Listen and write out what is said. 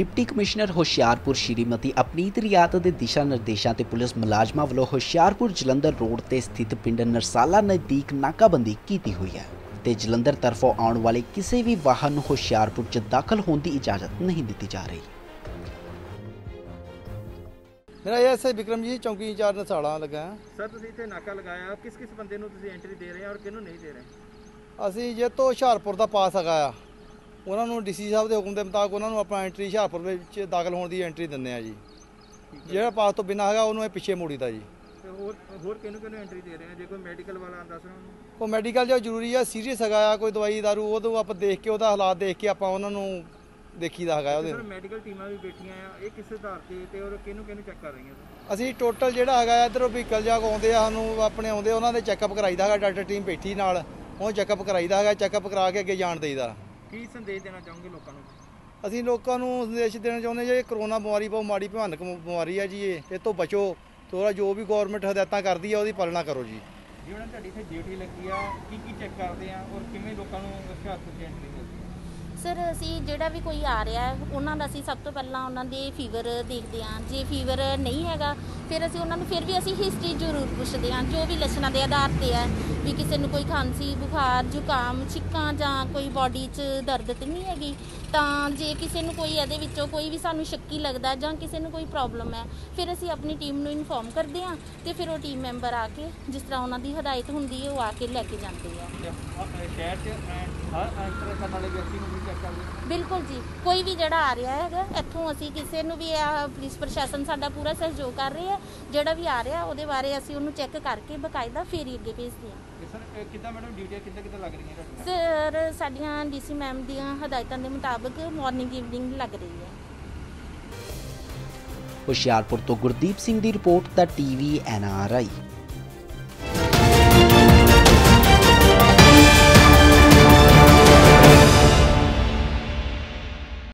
Deputy commissioner Hoshiarpur Shrimati Apneet Riyat के दिशा निर्देशों से पुलिस मुलाजमान वालों होशियारपुर जलंधर रोड से स्थित पिंड नरसाला नज़दीक नाकाबंदी की हुई है तो जलंधर तरफों आने वाले किसी भी वाहन को होशियारपुर च दाखिल होने की इजाज़त नहीं दी जा रही। मेरा एस आई विक्रम जी चौकी इंचार्ज नरसाला लगा सर, तुसीं इत्थे नाका लगाया, किस किस बंदे नूं तुसीं एंट्री दे रहे हो और किहनूं नहीं दे रहे? असीं जे तो हुशियारपुर दा पास हैगा आ, उन्हां नूं डीसी साहब दे हुकम दे मुताबिक उन्हां नूं अपना एंट्री हुशियारपुर विच दाखिल होण दी एंट्री दिंदे आ जी। जेड़ा पास तो बिना हैगा उहनूं पिछे मोड़ीदा जी। ते होर किहनूं एंट्री दे रहे हैं? जे कोई मेडिकल वाला आंदा सी ओह मेडिकल जो जरूरी है, सीरीयस हैगा आ, कोई दवाई दारू ओहदे आपां देख के ओहदा हालात देख के आपां उहनां नूं देखीदा हैगा। उहदे मेडिकल टीमां भी बैठियां आ, इह किस आधार ते और किहनूं चैक कर रही हैं? असीं टोटल जिहड़ा हैगा इधरों व्हीकल जा आउंदे आ, सानूं अपने आउंदे उहनां दे चैकअप कराईदा हैगा, डॉक्टर टीम बैठी नाल ओह चैकअप कराईदा हैगा, चैकअप करा के अगे जाण देईदा। की संदेश देना चाहोगे लोकां नूं? असीं लोकां नूं संदेश देना चाहुंदे जे कोरोना बीमारी बहुत माड़ी भयानक बीमारी है जी, इह तो बचो, थोड़ा जो भी गवर्नमेंट हदायतां करदी है उहदी पालना करो जी। जी हुण तुहाडी इत्थे ड्यूटी लगी आ, की चैक करदे आ और किवें लोकां नूं हुशियार करदे आ? सर असी जोड़ा भी कोई आ रहा है उन्होंने असी सब तो पहला उन्होंने फीवर देखते हैं, जे फीवर नहीं हैगा फिर असी उन्होंने फिर भी असी हिस्ट्री जरूर पुछते हैं, जो भी लक्षणों के आधार पर है भी किसी ने कोई खांसी बुखार जुकाम छिक्का जां कोई बॉडी च दर्द तो नहीं हैगी, तो जे किसी ने कोई ये कोई भी सानू शक्की लगता जां किसी ने कोई प्रॉब्लम है फिर असी अपनी टीम नूं इनफॉर्म करते हैं तो फिर वो टीम मैंबर आके जिस तरह उन्होंने हदायत होंगी वो आके लैके जाते हैं। बिल्कुल जी, कोई भी जड़ा आ रहा है इत्थों असी किसी नूं भी पुलिस प्रशासन साडा पूरा सहयोग कर रहे है, जड़ा भी आ रहा उहदे बारे असी उहनूं चैक करके बकायदा फेरी अगे भेजदे हां। सर किदां मैडम ड्यूटी किदां लग रही है? सर साडीआं डीसी मैम दीआं हदायतां दे मुताबिक मॉर्निंग ईवनिंग लग रही है। होशियारपुर तो गुरदीप सिंह की रिपोर्ट दा टीवी NRI।